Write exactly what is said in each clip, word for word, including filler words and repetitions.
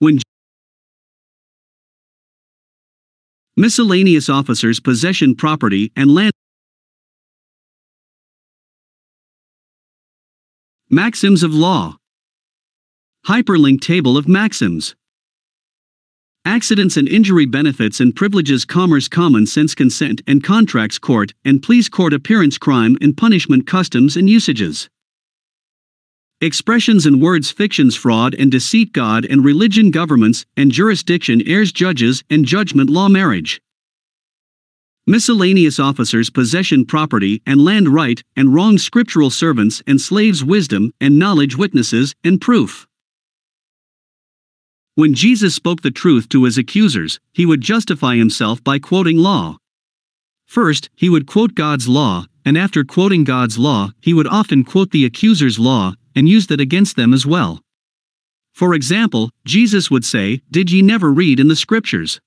When miscellaneous officers possession property and land. Maxims of law. Hyperlink table of maxims. Accidents and injury benefits and privileges, commerce, common sense, consent and contracts, court and pleas, court appearance, crime and punishment, customs and usages. Expressions and words, fictions, fraud and deceit, God and religion, governments and jurisdiction, heirs, judges and judgment law, marriage. Miscellaneous officers possession property and land, right and wrong, scriptural servants and slaves, wisdom and knowledge, witnesses and proof. When Jesus spoke the truth to his accusers, he would justify himself by quoting law. First, he would quote God's law, and after quoting God's law, he would often quote the accuser's law and use that against them as well. For example, Jesus would say, "Did ye never read in the scriptures?"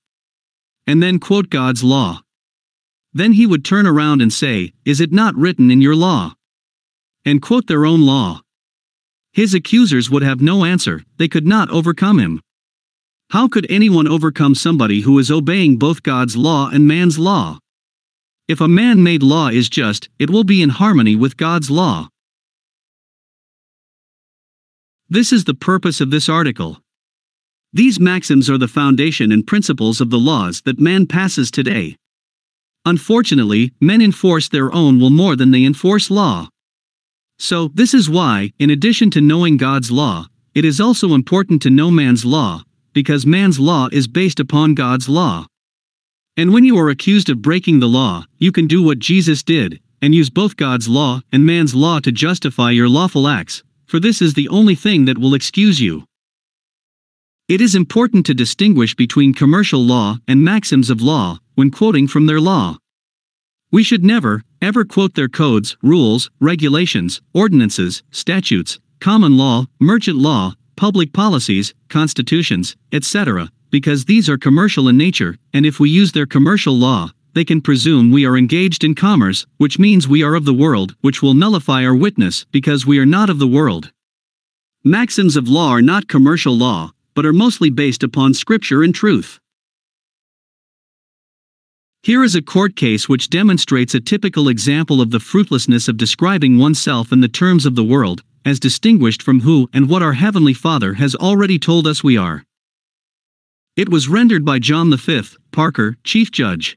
and then quote God's law. Then he would turn around and say, "Is it not written in your law?" and quote their own law. His accusers would have no answer. They could not overcome him. How could anyone overcome somebody who is obeying both God's law and man's law? If a man-made law is just, it will be in harmony with God's law. This is the purpose of this article. These maxims are the foundation and principles of the laws that man passes today. Unfortunately, men enforce their own will more than they enforce law. So, this is why, in addition to knowing God's law, it is also important to know man's law, because man's law is based upon God's law. And when you are accused of breaking the law, you can do what Jesus did, and use both God's law and man's law to justify your lawful acts. For this is the only thing that will excuse you. It is important to distinguish between commercial law and maxims of law when quoting from their law. We should never, ever quote their codes, rules, regulations, ordinances, statutes, common law, merchant law, public policies, constitutions, et cetera, because these are commercial in nature, and if we use their commercial law, they can presume we are engaged in commerce, which means we are of the world, which will nullify our witness because we are not of the world. Maxims of law are not commercial law, but are mostly based upon scripture and truth. Here is a court case which demonstrates a typical example of the fruitlessness of describing oneself in the terms of the world, as distinguished from who and what our Heavenly Father has already told us we are. It was rendered by John the Fifth, Parker, Chief Judge.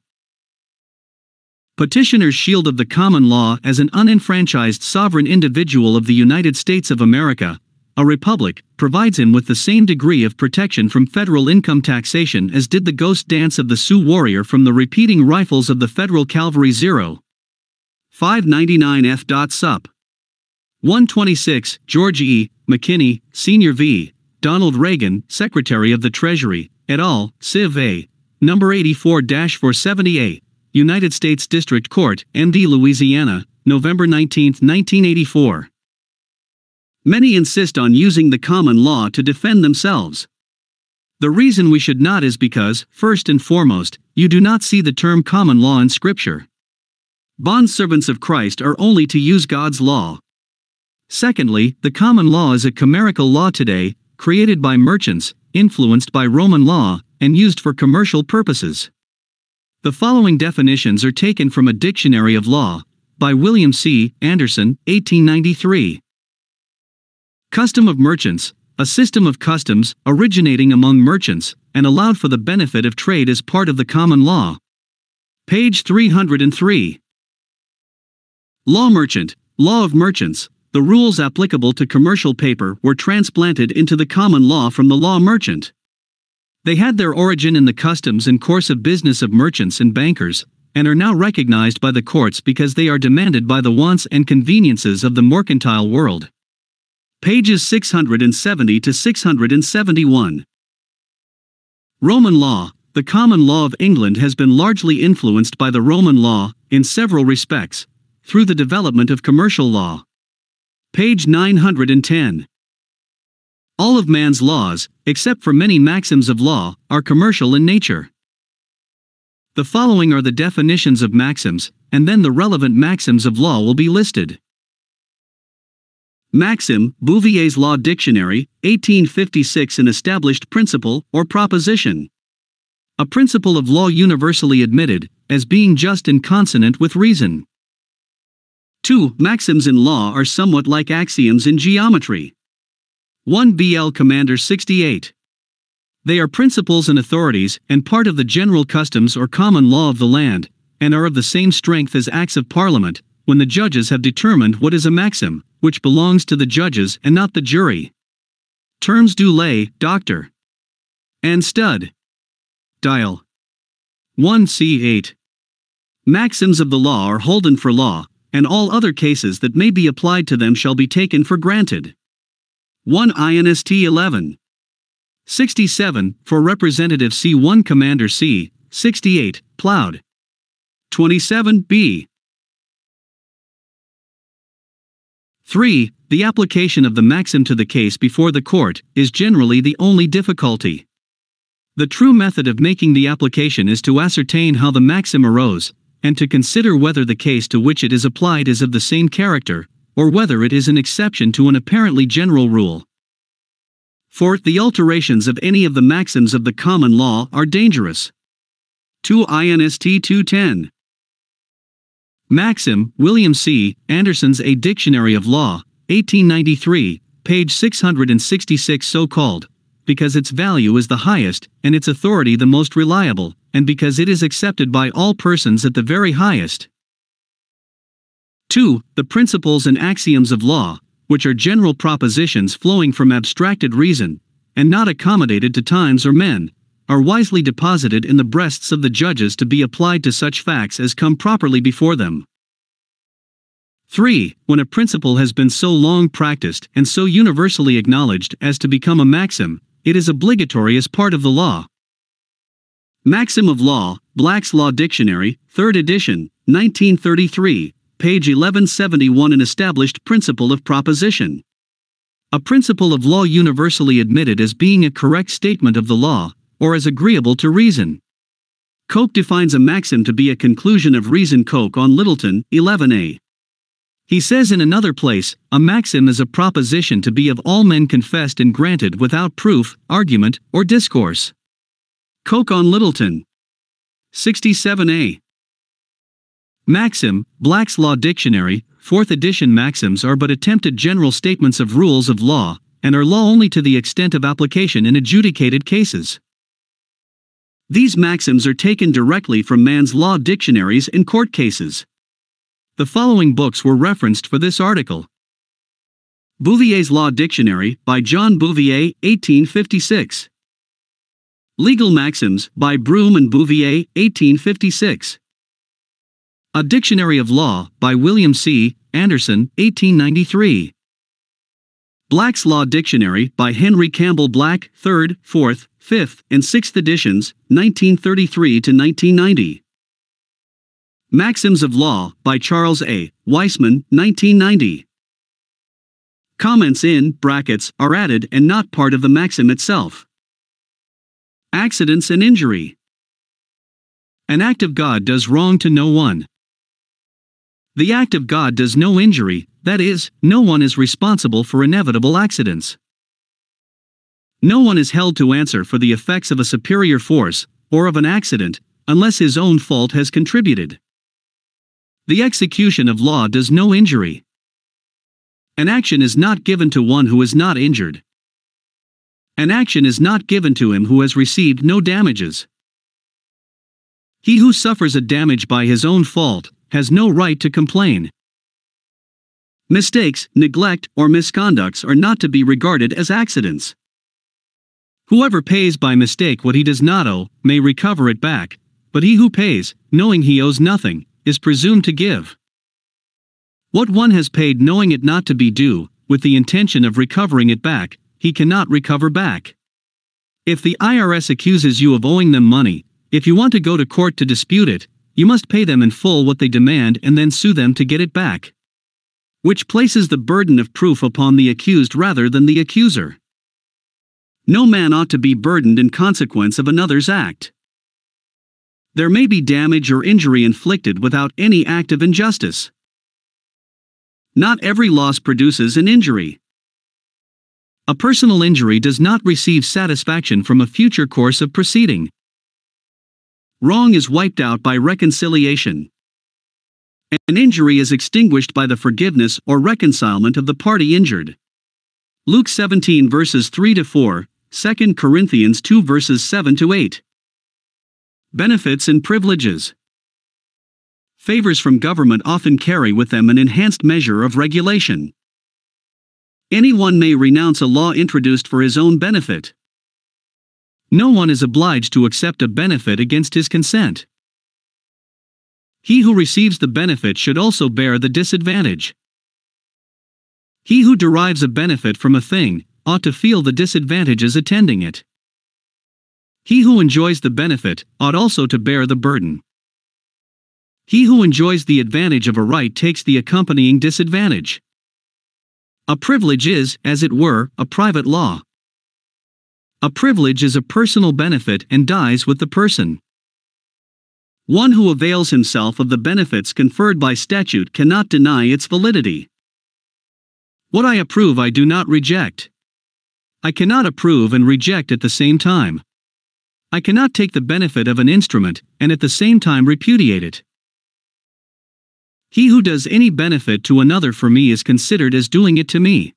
Petitioner's shield of the common law as an unenfranchised sovereign individual of the United States of America, a republic, provides him with the same degree of protection from federal income taxation as did the ghost dance of the Sioux warrior from the repeating rifles of the Federal Cavalry. Zero five ninety-nine F. Sup. one twenty-six, George E. McKinney, Senior v. Donald Reagan, Secretary of the Treasury, et al., Civ A. number eighty-four dash four seventy-eight. United States District Court, M D, Louisiana, November nineteenth nineteen eighty-four. Many insist on using the common law to defend themselves. The reason we should not is because, first and foremost, you do not see the term common law in Scripture. Bondservants of Christ are only to use God's law. Secondly, the common law is a chimerical law today, created by merchants, influenced by Roman law, and used for commercial purposes. The following definitions are taken from a dictionary of law, by William C. Anderson, eighteen ninety-three. Custom of merchants, a system of customs, originating among merchants, and allowed for the benefit of trade as part of the common law. Page three hundred three. Law merchant, law of merchants, the rules applicable to commercial paper were transplanted into the common law from the law merchant. They had their origin in the customs and course of business of merchants and bankers, and are now recognized by the courts because they are demanded by the wants and conveniences of the mercantile world. Pages six hundred seventy to six hundred seventy-one. Roman law. The common law of England has been largely influenced by the Roman law, in several respects, through the development of commercial law. Page nine hundred ten. All of man's laws, except for many maxims of law, are commercial in nature. The following are the definitions of maxims, and then the relevant maxims of law will be listed. Maxim, Bouvier's Law Dictionary, eighteen fifty-six. An established principle or proposition. A principle of law universally admitted as being just and consonant with reason. two. Maxims in law are somewhat like axioms in geometry. one B L Commander sixty-eight. They are principles and authorities and part of the general customs or common law of the land, and are of the same strength as acts of parliament, when the judges have determined what is a maxim, which belongs to the judges and not the jury. Terms do lay, doctor, and stud. Dial. one C eight. Maxims of the law are holden for law, and all other cases that may be applied to them shall be taken for granted. one I N S T eleven. sixty-seven, for Representative C one Commander C, sixty-eight, Ploughed. twenty-seven B. three. The application of the maxim to the case before the court is generally the only difficulty. The true method of making the application is to ascertain how the maxim arose, and to consider whether the case to which it is applied is of the same character, or whether it is an exception to an apparently general rule. four. The alterations of any of the maxims of the common law are dangerous. two I N S T two ten. Maxim, William C. Anderson's A Dictionary of Law, eighteen ninety-three, page six hundred sixty-six. So called, because its value is the highest, and its authority the most reliable, and because it is accepted by all persons at the very highest. two. The principles and axioms of law, which are general propositions flowing from abstracted reason, and not accommodated to times or men, are wisely deposited in the breasts of the judges to be applied to such facts as come properly before them. three. When a principle has been so long practiced and so universally acknowledged as to become a maxim, it is obligatory as part of the law. Maxim of Law, Black's Law Dictionary, third edition, nineteen thirty-three, page eleven seventy-one. An established principle of proposition. A principle of law universally admitted as being a correct statement of the law, or as agreeable to reason. Coke defines a maxim to be a conclusion of reason. Coke on Littleton, eleven A. He says in another place, a maxim is a proposition to be of all men confessed and granted without proof, argument, or discourse. Coke on Littleton, sixty-seven A. Maxim, Black's Law Dictionary, fourth edition. Maxims are but attempted general statements of rules of law, and are law only to the extent of application in adjudicated cases. These maxims are taken directly from man's law dictionaries and court cases. The following books were referenced for this article. Bouvier's Law Dictionary, by John Bouvier, eighteen fifty-six. Legal Maxims, by Broom and Bouvier, eighteen fifty-six. A Dictionary of Law, by William C. Anderson, eighteen ninety-three. Black's Law Dictionary, by Henry Campbell Black, third, fourth, fifth, and sixth editions, nineteen thirty-three to nineteen ninety. Maxims of Law, by Charles A. Weissman, nineteen ninety. Comments in brackets are added and not part of the maxim itself. Accidents and injury. An act of God does wrong to no one. The act of God does no injury. That is, no one is responsible for inevitable accidents. No one is held to answer for the effects of a superior force, or of an accident, unless his own fault has contributed. The execution of law does no injury. An action is not given to one who is not injured. An action is not given to him who has received no damages. He who suffers a damage by his own fault has no right to complain. Mistakes, neglect, or misconducts are not to be regarded as accidents. Whoever pays by mistake what he does not owe, may recover it back, but he who pays, knowing he owes nothing, is presumed to give. What one has paid knowing it not to be due, with the intention of recovering it back, he cannot recover back. If the I R S accuses you of owing them money, if you want to go to court to dispute it, you must pay them in full what they demand and then sue them to get it back, which places the burden of proof upon the accused rather than the accuser. No man ought to be burdened in consequence of another's act. There may be damage or injury inflicted without any act of injustice. Not every loss produces an injury. A personal injury does not receive satisfaction from a future course of proceeding. Wrong is wiped out by reconciliation. An injury is extinguished by the forgiveness or reconcilement of the party injured. Luke seventeen verses three to four, Second Corinthians two verses seven to eight. Benefits and privileges. Favors from government often carry with them an enhanced measure of regulation. Anyone may renounce a law introduced for his own benefit. No one is obliged to accept a benefit against his consent. He who receives the benefit should also bear the disadvantage. He who derives a benefit from a thing ought to feel the disadvantages attending it. He who enjoys the benefit ought also to bear the burden. He who enjoys the advantage of a right takes the accompanying disadvantage. A privilege is, as it were, a private law. A privilege is a personal benefit and dies with the person. One who avails himself of the benefits conferred by statute cannot deny its validity. What I approve I do not reject. I cannot approve and reject at the same time. I cannot take the benefit of an instrument and at the same time repudiate it. He who does any benefit to another for me is considered as doing it to me.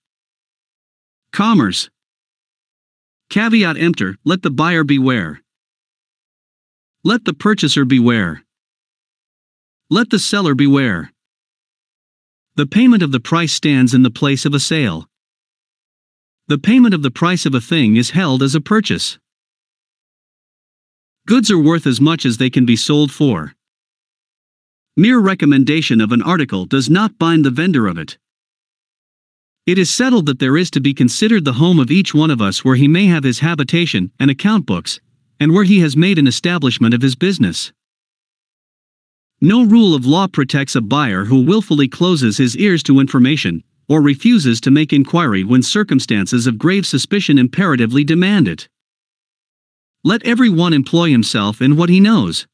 Commerce. Caveat emptor, let the buyer beware. Let the purchaser beware. Let the seller beware. The payment of the price stands in the place of a sale. The payment of the price of a thing is held as a purchase. Goods are worth as much as they can be sold for. Mere recommendation of an article does not bind the vendor of it. It is settled that there is to be considered the home of each one of us, where he may have his habitation and account books, and where he has made an establishment of his business. No rule of law protects a buyer who willfully closes his ears to information, or refuses to make inquiry when circumstances of grave suspicion imperatively demand it. Let every one employ himself in what he knows.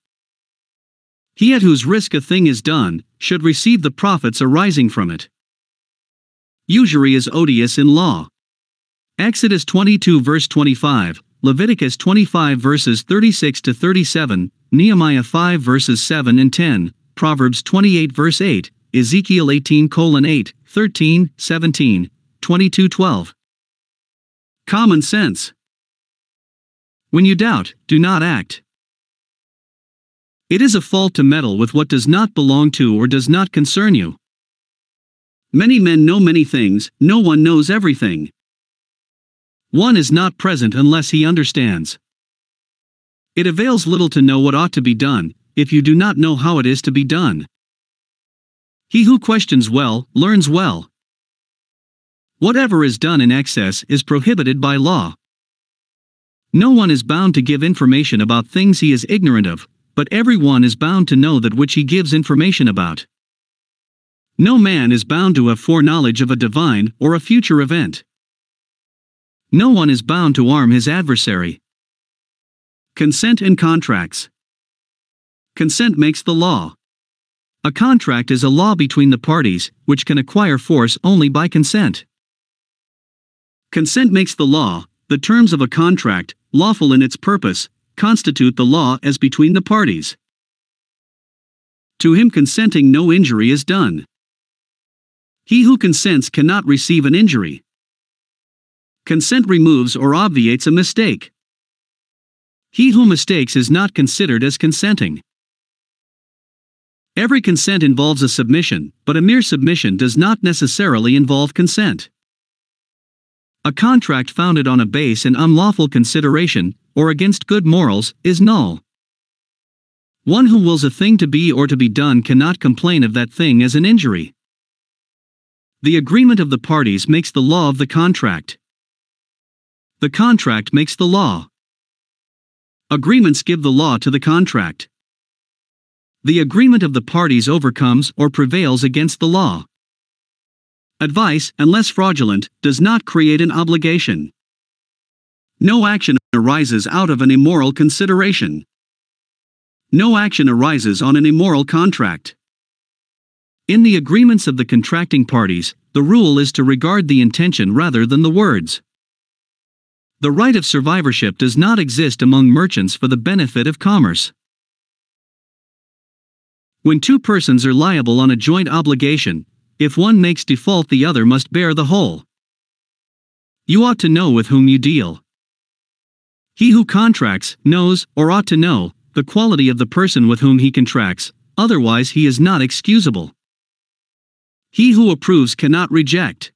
He at whose risk a thing is done should receive the profits arising from it. Usury is odious in law. Exodus twenty-two verse twenty-five, Leviticus twenty-five verses thirty-six to thirty-seven, Nehemiah five verses seven and ten, Proverbs twenty-eight verse eight, Ezekiel eighteen colon eight, thirteen, seventeen, twenty-two twelve. Common sense. When you doubt, do not act. It is a fault to meddle with what does not belong to or does not concern you. Many men know many things, no one knows everything. One is not present unless he understands. It avails little to know what ought to be done, if you do not know how it is to be done. He who questions well, learns well. Whatever is done in excess is prohibited by law. No one is bound to give information about things he is ignorant of, but everyone is bound to know that which he gives information about. No man is bound to have foreknowledge of a divine or a future event. No one is bound to arm his adversary. Consent and contracts. Consent makes the law. A contract is a law between the parties, which can acquire force only by consent. Consent makes the law. The terms of a contract, lawful in its purpose, constitute the law as between the parties. To him consenting no injury is done. He who consents cannot receive an injury. Consent removes or obviates a mistake. He who mistakes is not considered as consenting. Every consent involves a submission, but a mere submission does not necessarily involve consent. A contract founded on a base and unlawful consideration, or against good morals, is null. One who wills a thing to be or to be done cannot complain of that thing as an injury. The agreement of the parties makes the law of the contract. The contract makes the law. Agreements give the law to the contract. The agreement of the parties overcomes or prevails against the law. Advice, unless fraudulent, does not create an obligation. No action arises out of an immoral consideration. No action arises on an immoral contract. In the agreements of the contracting parties, the rule is to regard the intention rather than the words. The right of survivorship does not exist among merchants for the benefit of commerce. When two persons are liable on a joint obligation, if one makes default, the other must bear the whole. You ought to know with whom you deal. He who contracts knows, or ought to know, the quality of the person with whom he contracts, otherwise he is not excusable. He who approves cannot reject.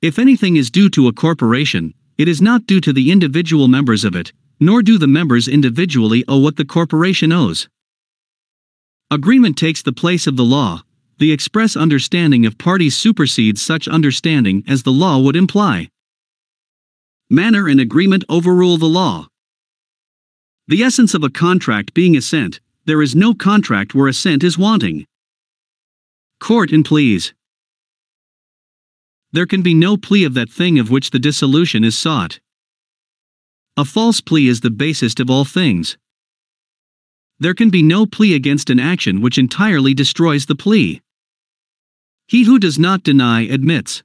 If anything is due to a corporation, it is not due to the individual members of it, nor do the members individually owe what the corporation owes. Agreement takes the place of the law. The express understanding of parties supersedes such understanding as the law would imply. Manner and agreement overrule the law. The essence of a contract being assent, there is no contract where assent is wanting. Court and pleas. There can be no plea of that thing of which the dissolution is sought. A false plea is the basest of all things. There can be no plea against an action which entirely destroys the plea. He who does not deny admits.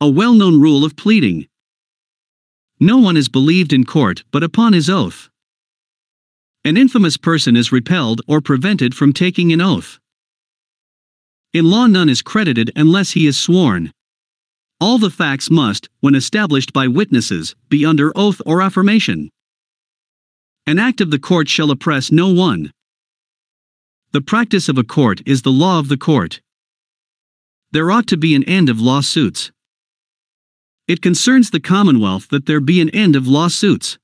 A well-known rule of pleading. No one is believed in court but upon his oath. An infamous person is repelled or prevented from taking an oath. In law, none is credited unless he is sworn. All the facts must, when established by witnesses, be under oath or affirmation. An act of the court shall oppress no one. The practice of a court is the law of the court. There ought to be an end of lawsuits. It concerns the Commonwealth that there be an end of lawsuits.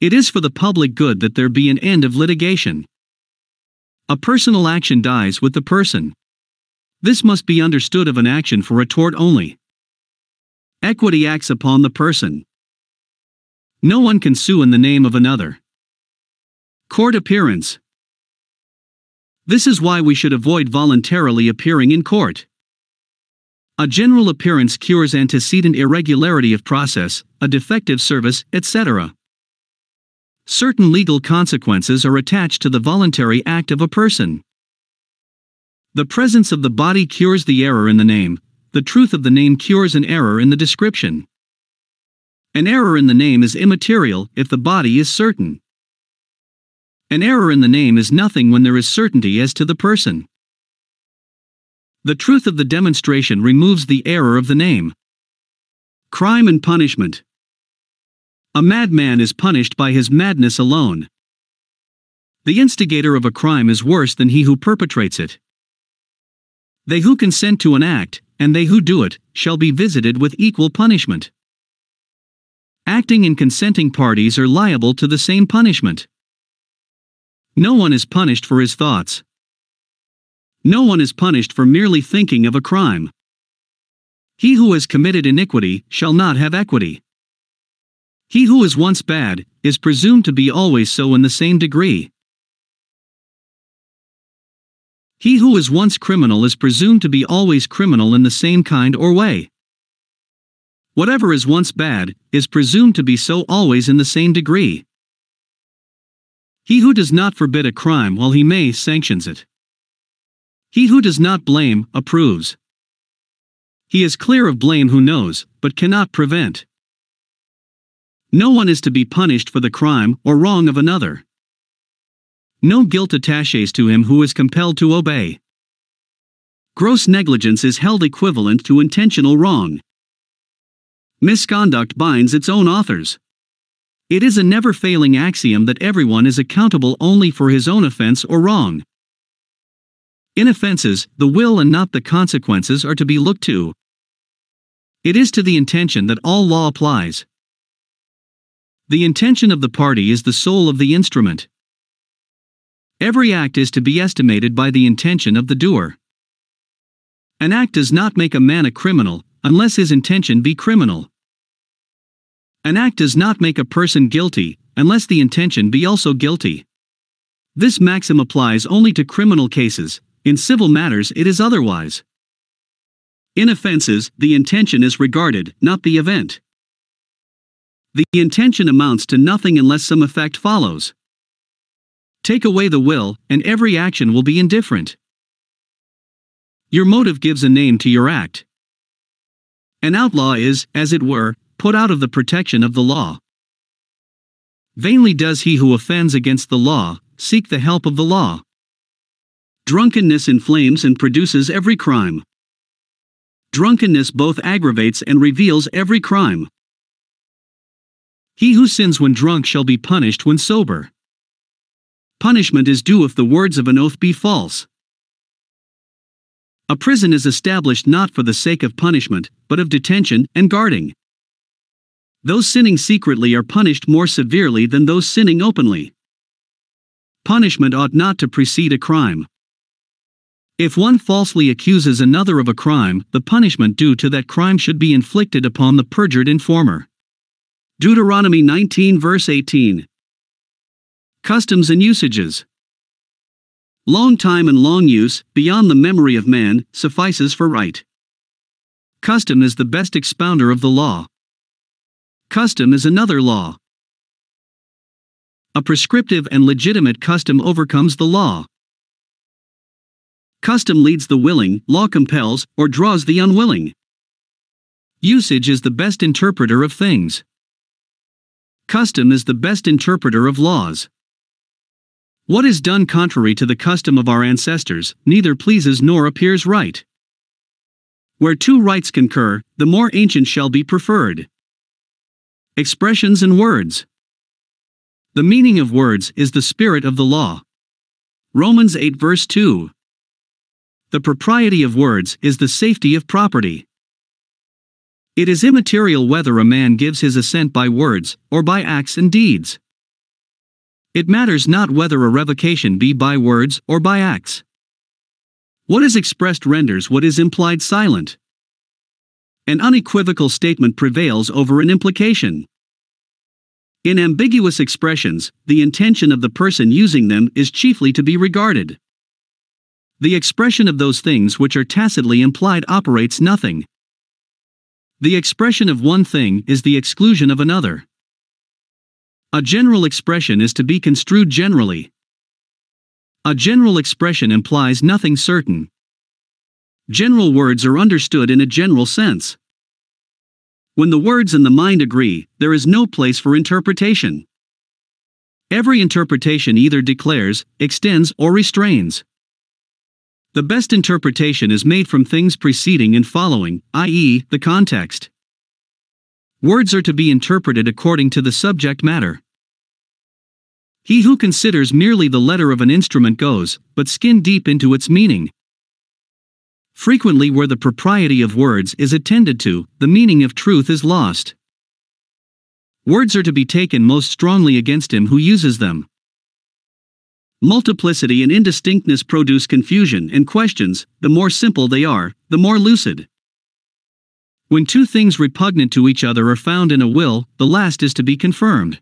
It is for the public good that there be an end of litigation. A personal action dies with the person. This must be understood of an action for a tort only. Equity acts upon the person. No one can sue in the name of another. Court appearance. This is why we should avoid voluntarily appearing in court. A general appearance cures antecedent irregularity of process, a defective service, et cetera. Certain legal consequences are attached to the voluntary act of a person. The presence of the body cures the error in the name. The truth of the name cures an error in the description. An error in the name is immaterial if the body is certain. An error in the name is nothing when there is certainty as to the person. The truth of the demonstration removes the error of the name. Crime and punishment. A madman is punished by his madness alone. The instigator of a crime is worse than he who perpetrates it. They who consent to an act, and they who do it, shall be visited with equal punishment. Acting and consenting parties are liable to the same punishment. No one is punished for his thoughts. No one is punished for merely thinking of a crime. He who has committed iniquity shall not have equity. He who is once bad is presumed to be always so in the same degree. He who is once criminal is presumed to be always criminal in the same kind or way. Whatever is once bad is presumed to be so always in the same degree. He who does not forbid a crime while he may sanctions it. He who does not blame approves. He is clear of blame who knows, but cannot prevent. No one is to be punished for the crime or wrong of another. No guilt attaches to him who is compelled to obey. Gross negligence is held equivalent to intentional wrong. Misconduct binds its own authors. It is a never-failing axiom that everyone is accountable only for his own offense or wrong. In offenses, the will and not the consequences are to be looked to. It is to the intention that all law applies. The intention of the party is the soul of the instrument. Every act is to be estimated by the intention of the doer. An act does not make a man a criminal, unless his intention be criminal. An act does not make a person guilty, unless the intention be also guilty. This maxim applies only to criminal cases. In civil matters it is otherwise. In offenses, the intention is regarded, not the event. The intention amounts to nothing unless some effect follows. Take away the will, and every action will be indifferent. Your motive gives a name to your act. An outlaw is, as it were, put out of the protection of the law. Vainly does he who offends against the law seek the help of the law. Drunkenness inflames and produces every crime. Drunkenness both aggravates and reveals every crime. He who sins when drunk shall be punished when sober. Punishment is due if the words of an oath be false. A prison is established not for the sake of punishment, but of detention and guarding. Those sinning secretly are punished more severely than those sinning openly. Punishment ought not to precede a crime. If one falsely accuses another of a crime, the punishment due to that crime should be inflicted upon the perjured informer. Deuteronomy nineteen verse eighteen. Customs and usages. Long time and long use, beyond the memory of man, suffices for right. Custom is the best expounder of the law. Custom is another law. A prescriptive and legitimate custom overcomes the law. Custom leads the willing, law compels, or draws the unwilling. Usage is the best interpreter of things. Custom is the best interpreter of laws. What is done contrary to the custom of our ancestors, neither pleases nor appears right. Where two rights concur, the more ancient shall be preferred. Expressions and words. The meaning of words is the spirit of the law. Romans eight verse two. The propriety of words is the safety of property. It is immaterial whether a man gives his assent by words, or by acts and deeds. It matters not whether a revocation be by words or by acts. What is expressed renders what is implied silent. An unequivocal statement prevails over an implication. In ambiguous expressions, the intention of the person using them is chiefly to be regarded. The expression of those things which are tacitly implied operates nothing. The expression of one thing is the exclusion of another. A general expression is to be construed generally. A general expression implies nothing certain. General words are understood in a general sense. When the words and the mind agree, there is no place for interpretation. Every interpretation either declares, extends, or restrains. The best interpretation is made from things preceding and following, that is, the context. Words are to be interpreted according to the subject matter. He who considers merely the letter of an instrument goes, but skin deep into its meaning. Frequently, where the propriety of words is attended to, the meaning of truth is lost. Words are to be taken most strongly against him who uses them. Multiplicity and indistinctness produce confusion and questions. The more simple they are, the more lucid. When two things repugnant to each other are found in a will, the last is to be confirmed.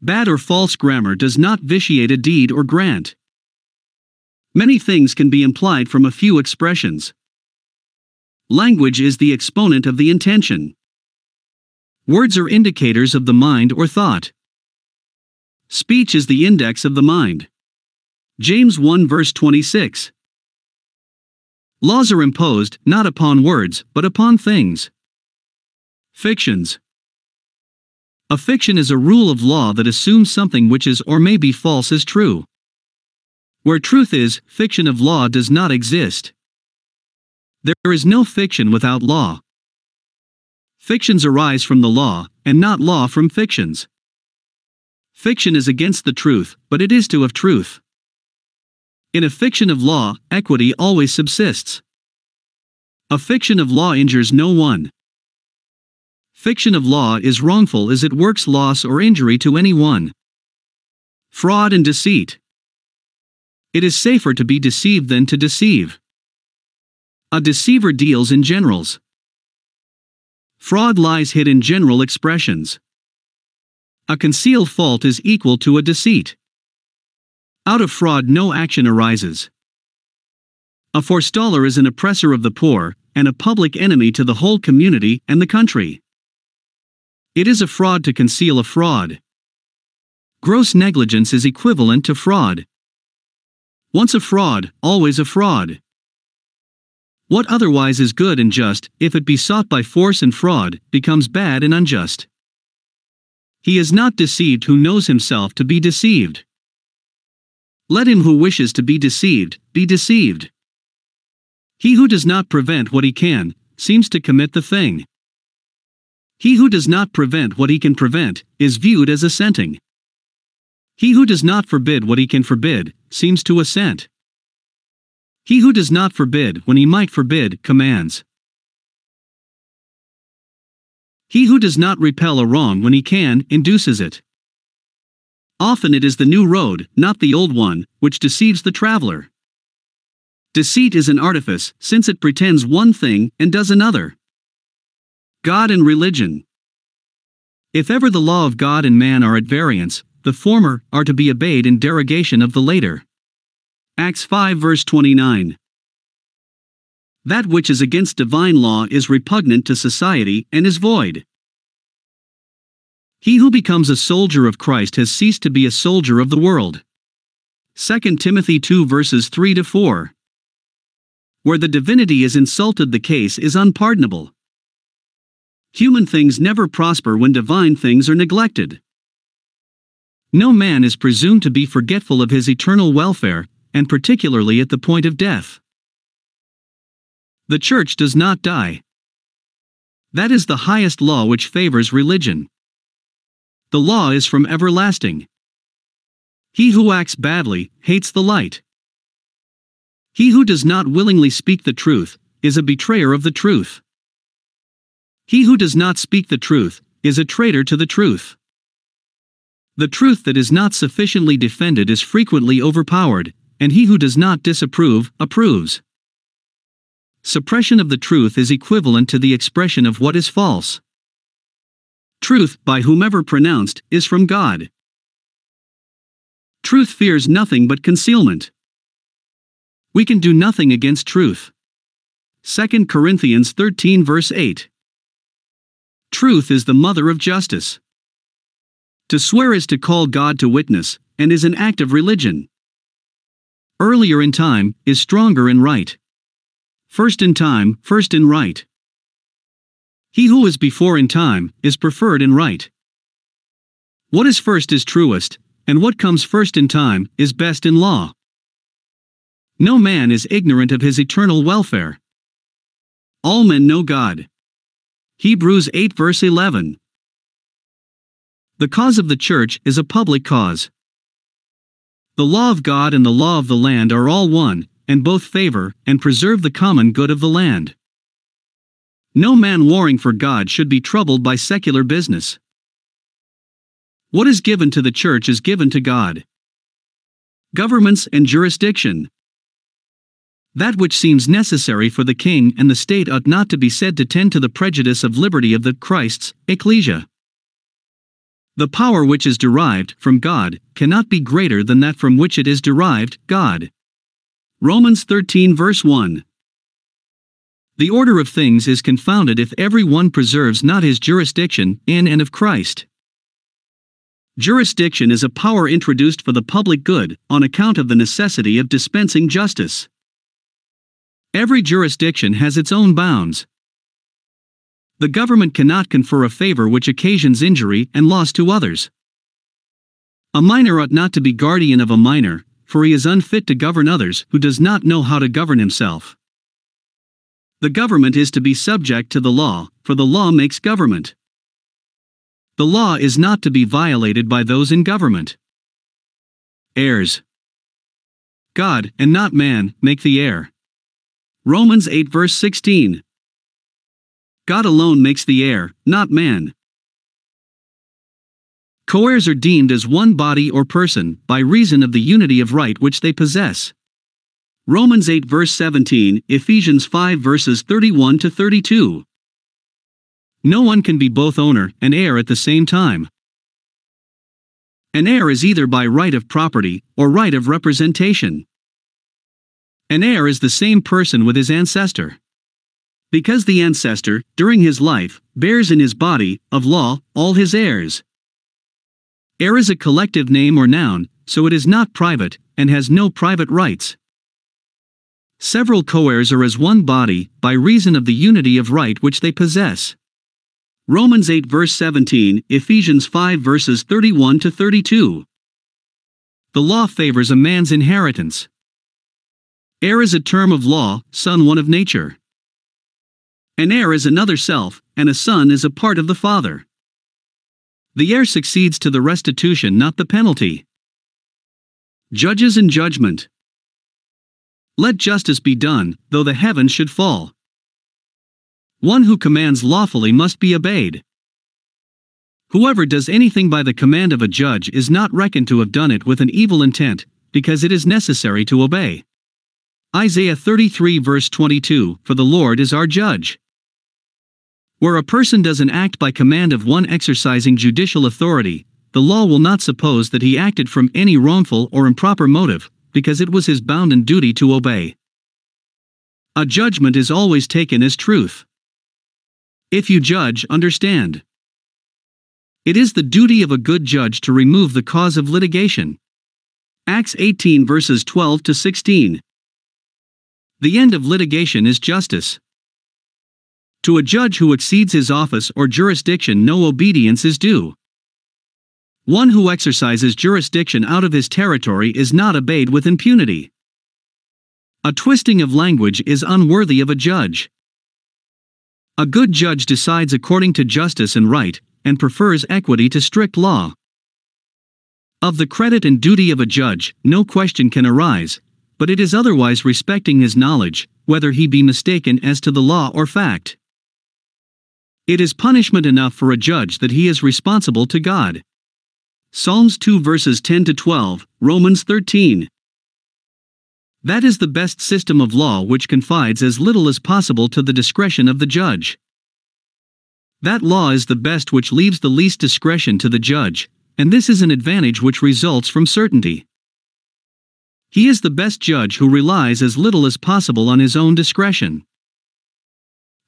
Bad or false grammar does not vitiate a deed or grant. Many things can be implied from a few expressions. Language is the exponent of the intention. Words are indicators of the mind or thought. Speech is the index of the mind. James one verse twenty-six. Laws are imposed, not upon words, but upon things. Fictions. A fiction is a rule of law that assumes something which is or may be false is true. Where truth is, fiction of law does not exist. There is no fiction without law. Fictions arise from the law, and not law from fictions. Fiction is against the truth, but it is to have truth. In a fiction of law, equity always subsists. A fiction of law injures no one. Fiction of law is wrongful as it works loss or injury to any one. Fraud and deceit. It is safer to be deceived than to deceive. A deceiver deals in generals. Fraud lies hid in general expressions. A concealed fault is equal to a deceit. Out of fraud no action arises. A forestaller is an oppressor of the poor, and a public enemy to the whole community and the country. It is a fraud to conceal a fraud. Gross negligence is equivalent to fraud. Once a fraud, always a fraud. What otherwise is good and just, if it be sought by force and fraud, becomes bad and unjust. He is not deceived who knows himself to be deceived. Let him who wishes to be deceived, be deceived. He who does not prevent what he can, seems to commit the thing. He who does not prevent what he can prevent, is viewed as assenting. He who does not forbid what he can forbid, seems to assent. He who does not forbid when he might forbid, commands. He who does not repel a wrong when he can, induces it. Often it is the new road, not the old one, which deceives the traveler. Deceit is an artifice, since it pretends one thing and does another. God and religion. If ever the law of God and man are at variance, the former are to be obeyed in derogation of the later. Acts five verse twenty-nine. That which is against divine law is repugnant to society and is void. He who becomes a soldier of Christ has ceased to be a soldier of the world. Second Timothy two verses three to four. Where the divinity is insulted, the case is unpardonable. Human things never prosper when divine things are neglected. No man is presumed to be forgetful of his eternal welfare, and particularly at the point of death. The church does not die. That is the highest law which favors religion. The law is from everlasting. He who acts badly, hates the light. He who does not willingly speak the truth, is a betrayer of the truth. He who does not speak the truth, is a traitor to the truth. The truth that is not sufficiently defended is frequently overpowered, and he who does not disapprove, approves. Suppression of the truth is equivalent to the expression of what is false. Truth, by whomever pronounced, is from God. Truth fears nothing but concealment. We can do nothing against truth. Second Corinthians thirteen verse eight. Truth is the mother of justice. To swear is to call God to witness, and is an act of religion. Earlier in time, is stronger in right. First in time, first in right. He who is before in time, is preferred in right. What is first is truest, and what comes first in time, is best in law. No man is ignorant of his eternal welfare. All men know God. Hebrews eight verse eleven. The cause of the church is a public cause. The law of God and the law of the land are all one, and both favor and preserve the common good of the land. No man warring for God should be troubled by secular business. What is given to the church is given to God. Governments and jurisdiction. That which seems necessary for the king and the state ought not to be said to tend to the prejudice of liberty of the Christ's ecclesia. The power which is derived from God cannot be greater than that from which it is derived, God. Romans thirteen verse one. The order of things is confounded if every one preserves not his jurisdiction in and of Christ. Jurisdiction is a power introduced for the public good, on account of the necessity of dispensing justice. Every jurisdiction has its own bounds. The government cannot confer a favor which occasions injury and loss to others. A minor ought not to be guardian of a minor, for he is unfit to govern others who does not know how to govern himself. The government is to be subject to the law, for the law makes government. The law is not to be violated by those in government. Heirs. God, and not man, make the heir. Romans eight verse sixteen. God alone makes the heir, not man. Co-heirs are deemed as one body or person, by reason of the unity of right which they possess. Romans eight verse seventeen, Ephesians five verses thirty-one to thirty-two. No one can be both owner and heir at the same time. An heir is either by right of property, or right of representation. An heir is the same person with his ancestor. Because the ancestor, during his life, bears in his body, of law, all his heirs. Heir is a collective name or noun, so it is not private, and has no private rights. Several co-heirs are as one body, by reason of the unity of right which they possess. Romans eight verse seventeen, Ephesians five verses thirty-one to thirty-two. The law favors a man's inheritance. Heir is a term of law, son one of nature. An heir is another self, and a son is a part of the father. The heir succeeds to the restitution, not the penalty. Judges in judgment. Let justice be done, though the heavens should fall. One who commands lawfully must be obeyed. Whoever does anything by the command of a judge is not reckoned to have done it with an evil intent, because it is necessary to obey. Isaiah thirty-three verse twenty-two, for the Lord is our judge. Where a person does an act by command of one exercising judicial authority, the law will not suppose that he acted from any wrongful or improper motive, because it was his bounden duty to obey. A judgment is always taken as truth. If you judge, understand. It is the duty of a good judge to remove the cause of litigation. Acts eighteen verses twelve to sixteen. The end of litigation is justice. To a judge who exceeds his office or jurisdiction, no obedience is due. One who exercises jurisdiction out of his territory is not obeyed with impunity. A twisting of language is unworthy of a judge. A good judge decides according to justice and right, and prefers equity to strict law. Of the credit and duty of a judge, no question can arise, but it is otherwise respecting his knowledge, whether he be mistaken as to the law or fact. It is punishment enough for a judge that he is responsible to God. Psalms two verses ten to twelve, Romans thirteen. That is the best system of law, which confides as little as possible to the discretion of the judge. That law is the best which leaves the least discretion to the judge, and this is an advantage which results from certainty. He is the best judge who relies as little as possible on his own discretion.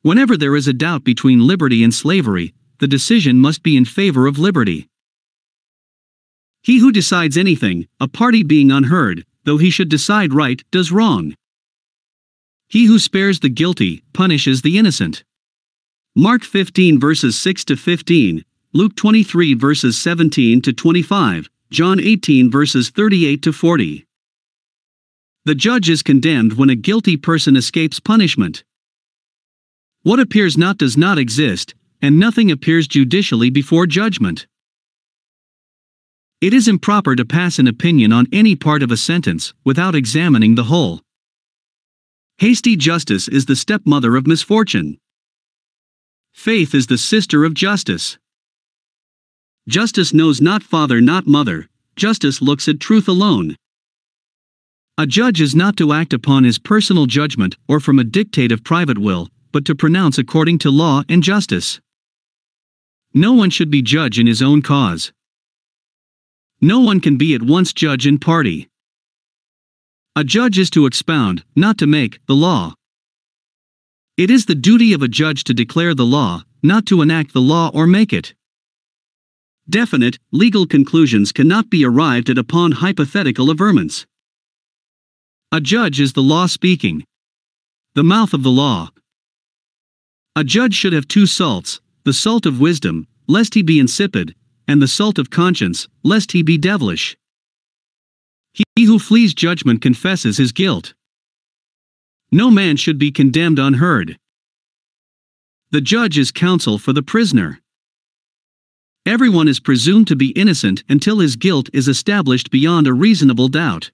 Whenever there is a doubt between liberty and slavery, the decision must be in favor of liberty. He who decides anything, a party being unheard, though he should decide right, does wrong. He who spares the guilty punishes the innocent. Mark fifteen verses six to fifteen, Luke twenty-three verses seventeen to twenty-five, John eighteen verses thirty-eight to forty. The judge is condemned when a guilty person escapes punishment. What appears not does not exist, and nothing appears judicially before judgment. It is improper to pass an opinion on any part of a sentence without examining the whole. Hasty justice is the stepmother of misfortune. Faith is the sister of justice. Justice knows not father, not mother. Justice looks at truth alone. A judge is not to act upon his personal judgment or from a dictate of private will, but to pronounce according to law and justice. No one should be judge in his own cause. No one can be at once judge and party. A judge is to expound, not to make, the law. It is the duty of a judge to declare the law, not to enact the law or make it. Definite, legal conclusions cannot be arrived at upon hypothetical averments. A judge is the law speaking. The mouth of the law. A judge should have two salts, the salt of wisdom, lest he be insipid, and the salt of conscience, lest he be devilish. He who flees judgment confesses his guilt. No man should be condemned unheard. The judge is counsel for the prisoner. Everyone is presumed to be innocent until his guilt is established beyond a reasonable doubt.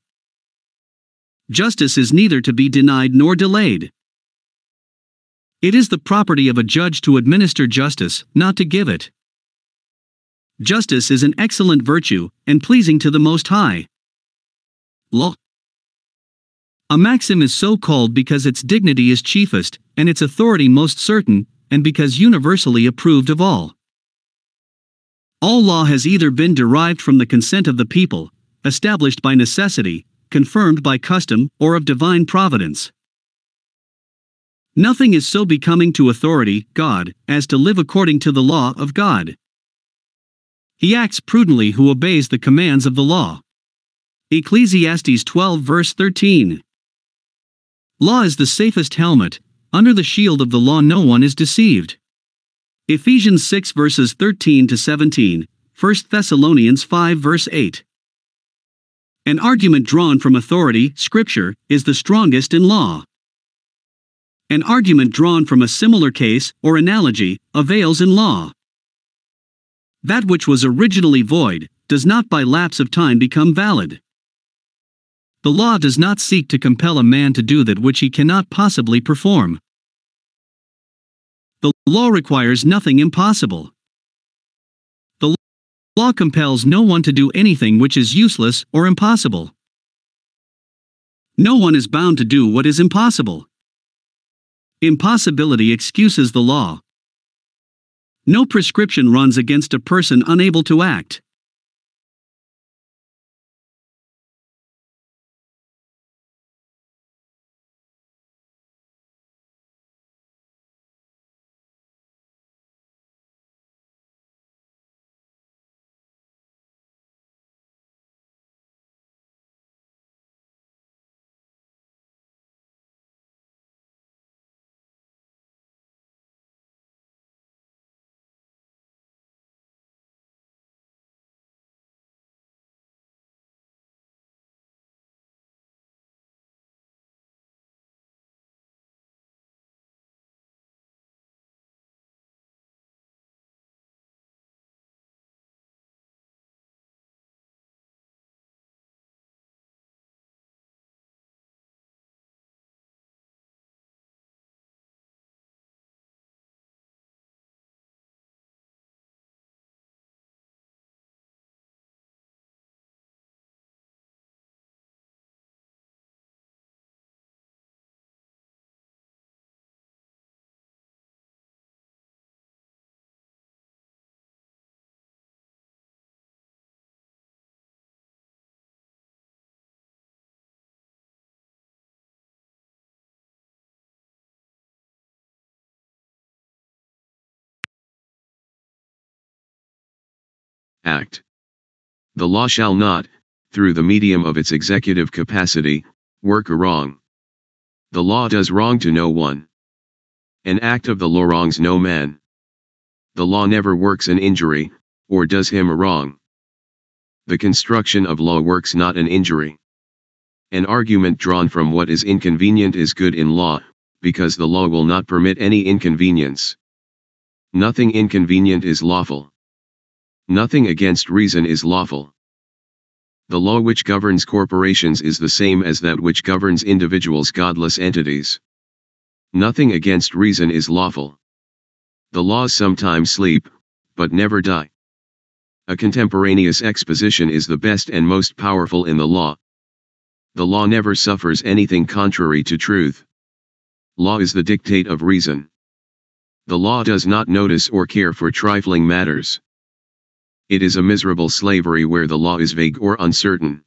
Justice is neither to be denied nor delayed. It is the property of a judge to administer justice, not to give it. Justice is an excellent virtue, and pleasing to the Most High. Law. A maxim is so called because its dignity is chiefest, and its authority most certain, and because universally approved of all. All law has either been derived from the consent of the people, established by necessity, confirmed by custom, or of divine providence. Nothing is so becoming to authority, God, as to live according to the law of God. He acts prudently who obeys the commands of the law. Ecclesiastes twelve verse thirteen. Law is the safest helmet. Under the shield of the law no one is deceived. Ephesians six verses thirteen to seventeen, First Thessalonians five verse eight. An argument drawn from authority, Scripture, is the strongest in law. An argument drawn from a similar case, or analogy, avails in law. That which was originally void, does not by lapse of time become valid. The law does not seek to compel a man to do that which he cannot possibly perform. The law requires nothing impossible. The law compels no one to do anything which is useless or impossible. No one is bound to do what is impossible. Impossibility excuses the law. No prescription runs against a person unable to act. Act. The law shall not, through the medium of its executive capacity, work a wrong. The law does wrong to no one. An act of the law wrongs no man. The law never works an injury, or does him a wrong. The construction of law works not an injury. An argument drawn from what is inconvenient is good in law, because the law will not permit any inconvenience. Nothing inconvenient is lawful. Nothing against reason is lawful. The law which governs corporations is the same as that which governs individuals, godless entities. Nothing against reason is lawful. The laws sometimes sleep, but never die. A contemporaneous exposition is the best and most powerful in the law. The law never suffers anything contrary to truth. Law is the dictate of reason. The law does not notice or care for trifling matters. It is a miserable slavery where the law is vague or uncertain.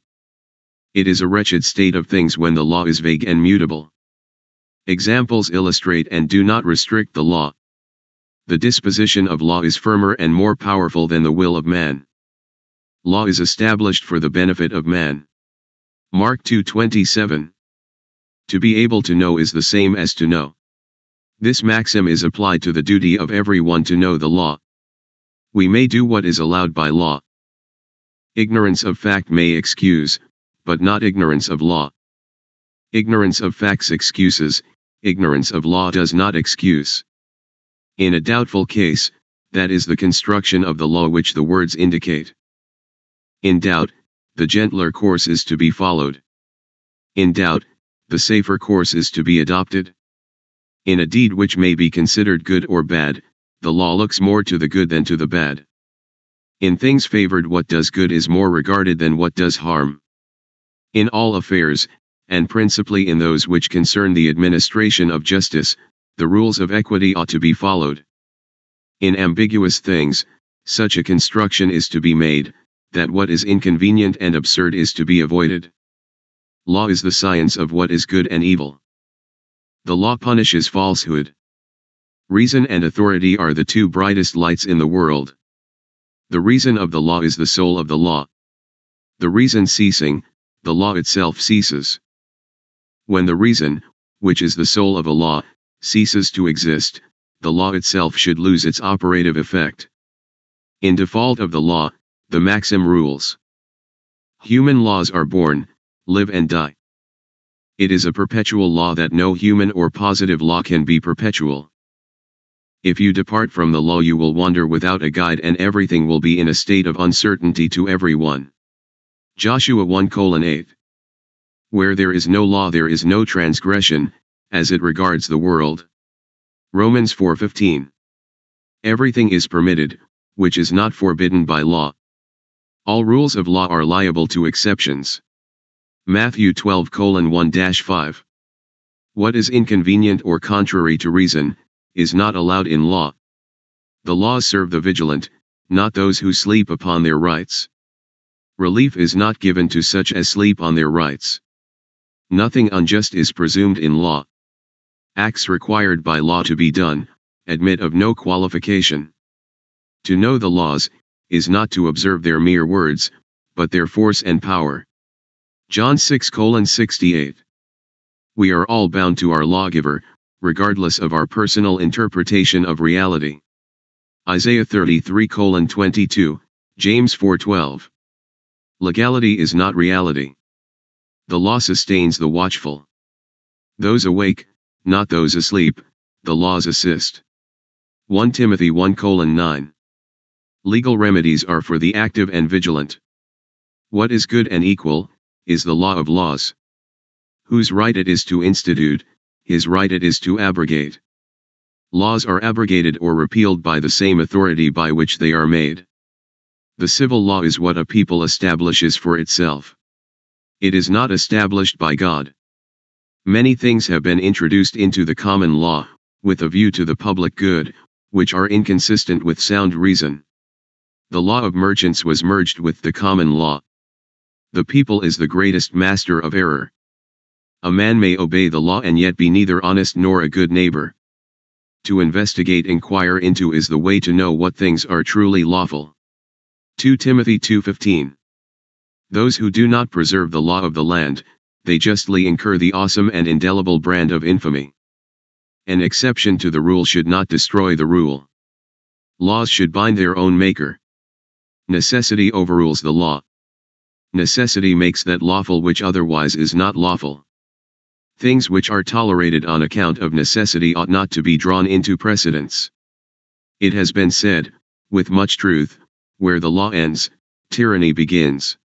It is a wretched state of things when the law is vague and mutable. Examples illustrate and do not restrict the law. The disposition of law is firmer and more powerful than the will of man. Law is established for the benefit of man. Mark two twenty-seven. To be able to know is the same as to know. This maxim is applied to the duty of everyone to know the law. We may do what is allowed by law. Ignorance of fact may excuse, but not ignorance of law. Ignorance of facts excuses, ignorance of law does not excuse. In a doubtful case, that is the construction of the law which the words indicate. In doubt, the gentler course is to be followed. In doubt, the safer course is to be adopted. In a deed which may be considered good or bad, the law looks more to the good than to the bad. In things favored, what does good is more regarded than what does harm. In all affairs, and principally in those which concern the administration of justice, the rules of equity ought to be followed. In ambiguous things, such a construction is to be made, that what is inconvenient and absurd is to be avoided. Law is the science of what is good and evil. The law punishes falsehood. Reason and authority are the two brightest lights in the world. The reason of the law is the soul of the law. The reason ceasing, the law itself ceases. When the reason, which is the soul of a law, ceases to exist, the law itself should lose its operative effect. In default of the law, the maxim rules. Human laws are born, live and die. It is a perpetual law that no human or positive law can be perpetual. If you depart from the law you will wander without a guide and everything will be in a state of uncertainty to everyone. Joshua one colon eight. Where there is no law there is no transgression, as it regards the world. Romans four fifteen. Everything is permitted, which is not forbidden by law. All rules of law are liable to exceptions. Matthew twelve colon one to five. What is inconvenient or contrary to reason, is not allowed in law. The laws serve the vigilant, not those who sleep upon their rights. Relief is not given to such as sleep on their rights. Nothing unjust is presumed in law. Acts required by law to be done, admit of no qualification. To know the laws, is not to observe their mere words, but their force and power. John six colon sixty-eight. We are all bound to our lawgiver, regardless of our personal interpretation of reality. Isaiah thirty-three colon twenty-two, James four twelve. Legality is not reality. The law sustains the watchful. Those awake, not those asleep, the laws assist. First Timothy one colon nine. Legal remedies are for the active and vigilant. What is good and equal, is the law of laws. Whose right it is to institute, his right it is to abrogate. Laws are abrogated or repealed by the same authority by which they are made. The civil law is what a people establishes for itself. It is not established by God. Many things have been introduced into the common law, with a view to the public good, which are inconsistent with sound reason. The law of merchants was merged with the common law. The people is the greatest master of error. A man may obey the law and yet be neither honest nor a good neighbor. To investigate, inquire into is the way to know what things are truly lawful. Second Timothy two fifteen. Those who do not preserve the law of the land, they justly incur the awesome and indelible brand of infamy. An exception to the rule should not destroy the rule. Laws should bind their own maker. Necessity overrules the law. Necessity makes that lawful which otherwise is not lawful. Things which are tolerated on account of necessity ought not to be drawn into precedence. It has been said, with much truth, where the law ends, tyranny begins.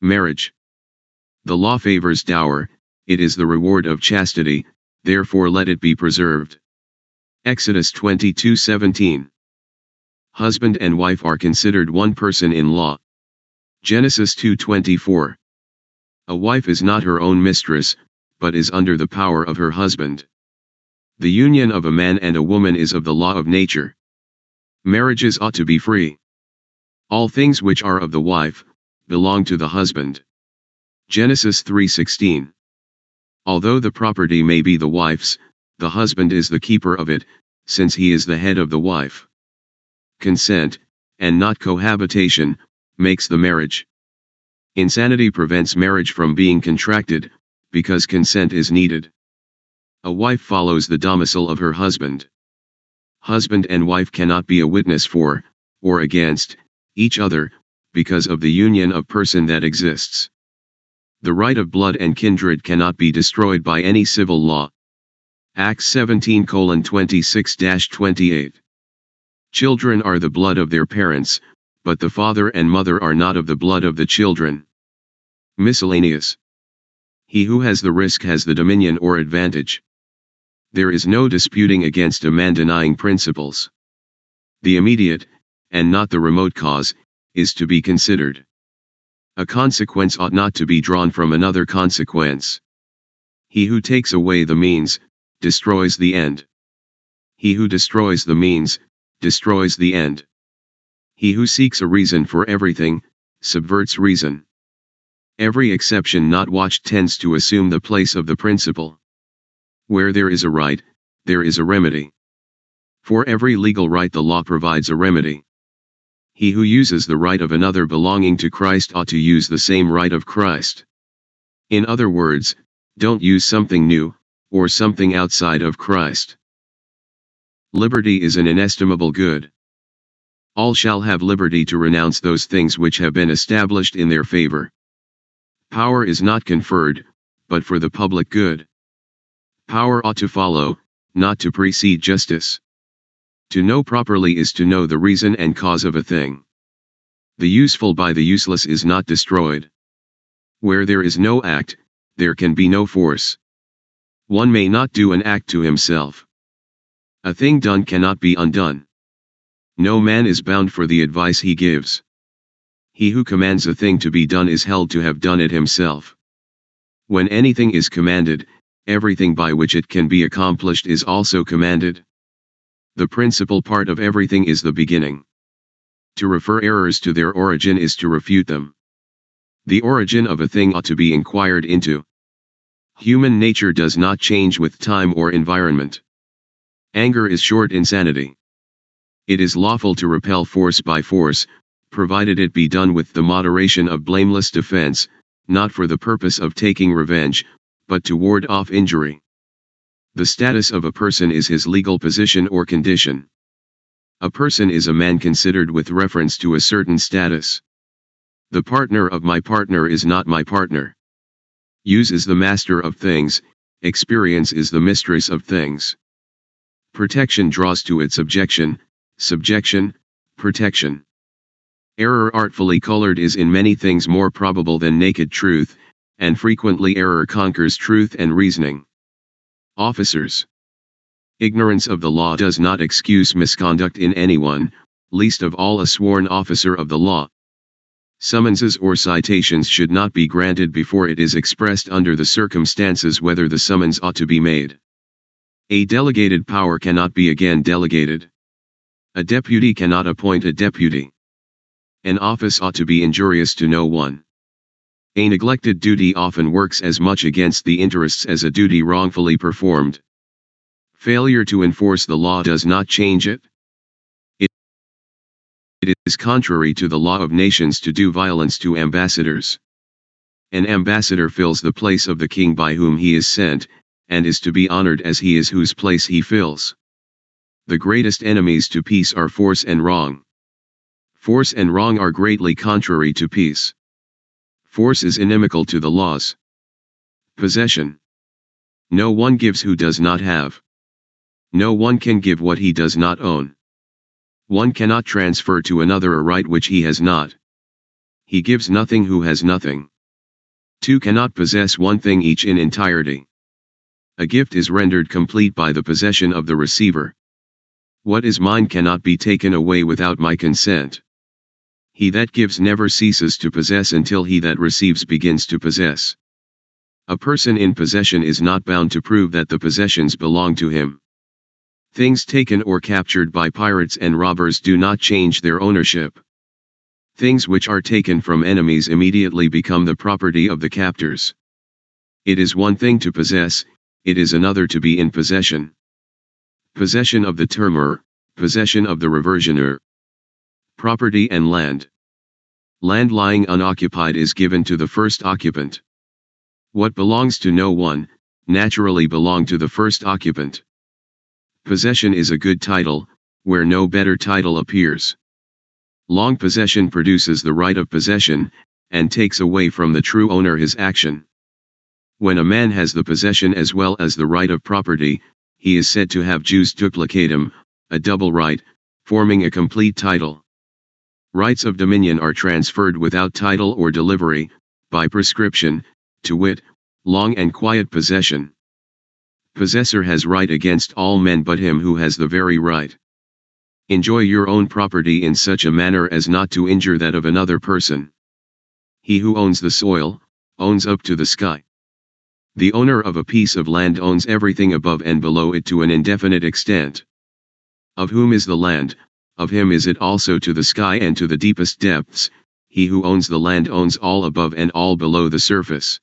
Marriage. The law favors dower, it is the reward of chastity, therefore let it be preserved. Exodus twenty-two seventeen. Husband and wife are considered one person in law. Genesis two twenty-four. A wife is not her own mistress, but is under the power of her husband. The union of a man and a woman is of the law of nature. Marriages ought to be free. All things which are of the wife, belong to the husband. Genesis three sixteen. Although the property may be the wife's, the husband is the keeper of it, since he is the head of the wife. Consent, and not cohabitation, makes the marriage. Insanity prevents marriage from being contracted, because consent is needed. A wife follows the domicile of her husband. Husband and wife cannot be a witness for, or against, each other, because of the union of person that exists. The right of blood and kindred cannot be destroyed by any civil law. Acts seventeen twenty-six to twenty-eight. Children are the blood of their parents, but the father and mother are not of the blood of the children. Miscellaneous. He who has the risk has the dominion or advantage. There is no disputing against a man denying principles. The immediate, and not the remote cause, is to be considered. A consequence ought not to be drawn from another consequence. He who takes away the means, destroys the end. He who destroys the means, destroys the end. He who seeks a reason for everything, subverts reason. Every exception not watched tends to assume the place of the principle. Where there is a right, there is a remedy. For every legal right the law provides a remedy. He who uses the right of another belonging to Christ ought to use the same right of Christ. In other words, don't use something new, or something outside of Christ. Liberty is an inestimable good. All shall have liberty to renounce those things which have been established in their favor. Power is not conferred, but for the public good. Power ought to follow, not to precede justice. To know properly is to know the reason and cause of a thing. The useful by the useless is not destroyed. Where there is no act, there can be no force. One may not do an act to himself. A thing done cannot be undone. No man is bound for the advice he gives. He who commands a thing to be done is held to have done it himself. When anything is commanded, everything by which it can be accomplished is also commanded. The principal part of everything is the beginning. To refer errors to their origin is to refute them. The origin of a thing ought to be inquired into. Human nature does not change with time or environment. Anger is short insanity. It is lawful to repel force by force, provided it be done with the moderation of blameless defense, not for the purpose of taking revenge, but to ward off injury. The status of a person is his legal position or condition. A person is a man considered with reference to a certain status. The partner of my partner is not my partner. Use is the master of things, experience is the mistress of things. Protection draws to it subjection, subjection, protection. Error artfully colored is in many things more probable than naked truth, and frequently error conquers truth and reasoning. Officers. Ignorance of the law does not excuse misconduct in anyone, least of all a sworn officer of the law. Summonses or citations should not be granted before it is expressed under the circumstances whether the summons ought to be made. A delegated power cannot be again delegated. A deputy cannot appoint a deputy. An office ought to be injurious to no one. A neglected duty often works as much against the interests as a duty wrongfully performed. Failure to enforce the law does not change it. It is contrary to the law of nations to do violence to ambassadors. An ambassador fills the place of the king by whom he is sent, and is to be honored as he is whose place he fills. The greatest enemies to peace are force and wrong. Force and wrong are greatly contrary to peace. Force is inimical to the laws. Possession. No one gives who does not have. No one can give what he does not own. One cannot transfer to another a right which he has not. He gives nothing who has nothing. Two cannot possess one thing each in entirety. A gift is rendered complete by the possession of the receiver. What is mine cannot be taken away without my consent. He that gives never ceases to possess until he that receives begins to possess. A person in possession is not bound to prove that the possessions belong to him. Things taken or captured by pirates and robbers do not change their ownership. Things which are taken from enemies immediately become the property of the captors. It is one thing to possess, it is another to be in possession. Possession of the termer, possession of the reversioner. Property and land. Land lying unoccupied is given to the first occupant. What belongs to no one, naturally belongs to the first occupant. Possession is a good title, where no better title appears. Long possession produces the right of possession, and takes away from the true owner his action. When a man has the possession as well as the right of property, he is said to have jus duplicatum, a double right, forming a complete title. Rights of dominion are transferred without title or delivery, by prescription, to wit, long and quiet possession. Possessor has right against all men but him who has the very right. Enjoy your own property in such a manner as not to injure that of another person. He who owns the soil, owns up to the sky. The owner of a piece of land owns everything above and below it to an indefinite extent. Of whom is the land? Of him is it also to the sky and to the deepest depths. He who owns the land owns all above and all below the surface.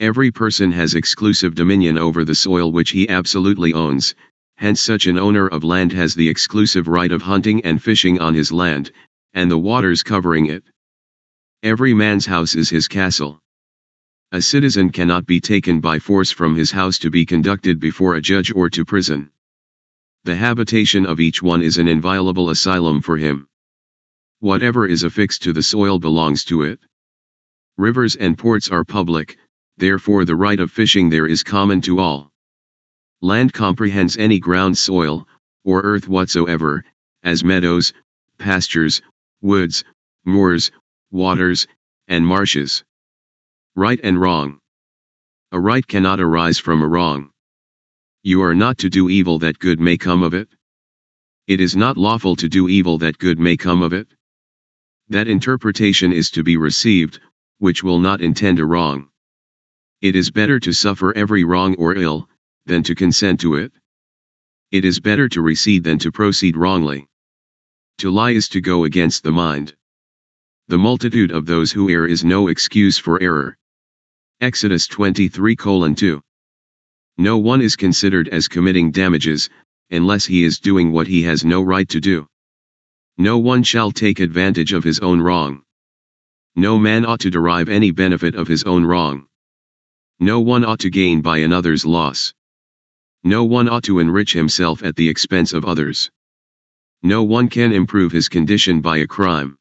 Every person has exclusive dominion over the soil which he absolutely owns, hence such an owner of land has the exclusive right of hunting and fishing on his land, and the waters covering it. Every man's house is his castle. A citizen cannot be taken by force from his house to be conducted before a judge or to prison. The habitation of each one is an inviolable asylum for him. Whatever is affixed to the soil belongs to it. Rivers and ports are public, therefore the right of fishing there is common to all. Land comprehends any ground soil, or earth whatsoever, as meadows, pastures, woods, moors, waters, and marshes. Right and wrong. A right cannot arise from a wrong. You are not to do evil that good may come of it. It is not lawful to do evil that good may come of it. That interpretation is to be received, which will not intend a wrong. It is better to suffer every wrong or ill, than to consent to it. It is better to recede than to proceed wrongly. To lie is to go against the mind. The multitude of those who err is no excuse for error. Exodus twenty-three colon two. No one is considered as committing damages, unless he is doing what he has no right to do. No one shall take advantage of his own wrong. No man ought to derive any benefit of his own wrong. No one ought to gain by another's loss. No one ought to enrich himself at the expense of others. No one can improve his condition by a crime.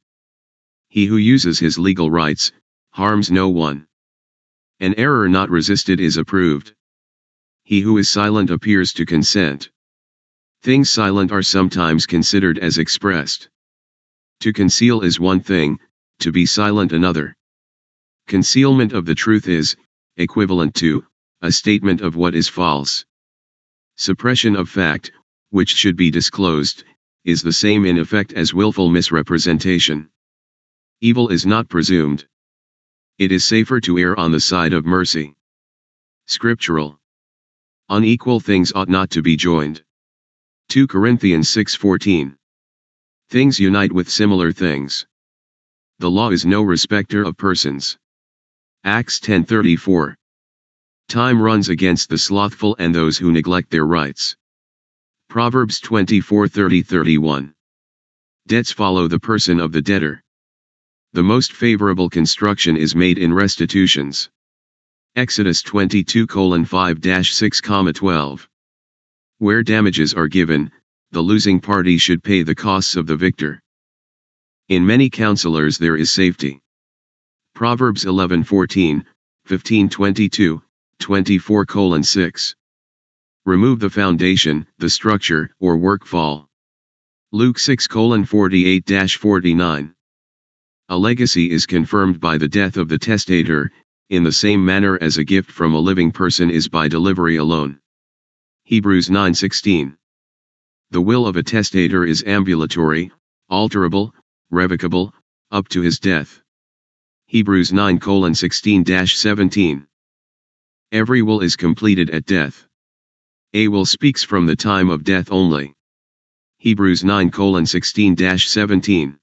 He who uses his legal rights, harms no one. An error not resisted is approved. He who is silent appears to consent. Things silent are sometimes considered as expressed. To conceal is one thing, to be silent another. Concealment of the truth is, equivalent to, a statement of what is false. Suppression of fact, which should be disclosed, is the same in effect as willful misrepresentation. Evil is not presumed. It is safer to err on the side of mercy. Scriptural. Unequal things ought not to be joined. Second Corinthians six fourteen. Things unite with similar things. The law is no respecter of persons. Acts ten thirty-four. Time runs against the slothful and those who neglect their rights. Proverbs twenty-four thirty thirty-one. Debts follow the person of the debtor. The most favorable construction is made in restitutions. Exodus twenty-two colon five dash six colon twelve. Where damages are given, the losing party should pay the costs of the victor. In many counselors there is safety. Proverbs eleven fourteen, fifteen twenty-two, twenty-four colon six. Remove the foundation, the structure, or work fall. Luke six colon forty-eight dash forty-nine. A legacy is confirmed by the death of the testator, in the same manner as a gift from a living person is by delivery alone. Hebrews nine sixteen. The will of a testator is ambulatory, alterable, revocable, up to his death. Hebrews nine colon sixteen dash seventeen. Every will is completed at death. A will speaks from the time of death only. Hebrews nine colon sixteen dash seventeen.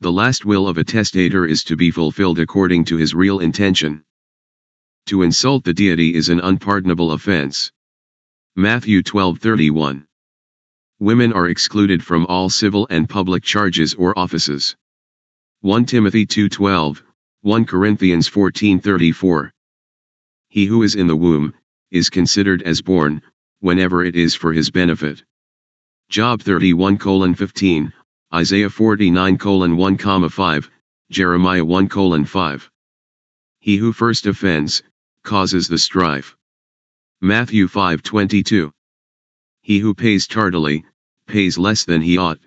The last will of a testator is to be fulfilled according to his real intention. To insult the deity is an unpardonable offense. Matthew twelve thirty-one. Women are excluded from all civil and public charges or offices. First Timothy two twelve, First Corinthians fourteen thirty-four. He who is in the womb, is considered as born, whenever it is for his benefit. Job thirty-one colon fifteen, Isaiah forty-nine colon one colon five, Jeremiah one colon five. He who first offends, causes the strife. Matthew five twenty-two. He who pays tardily, pays less than he ought.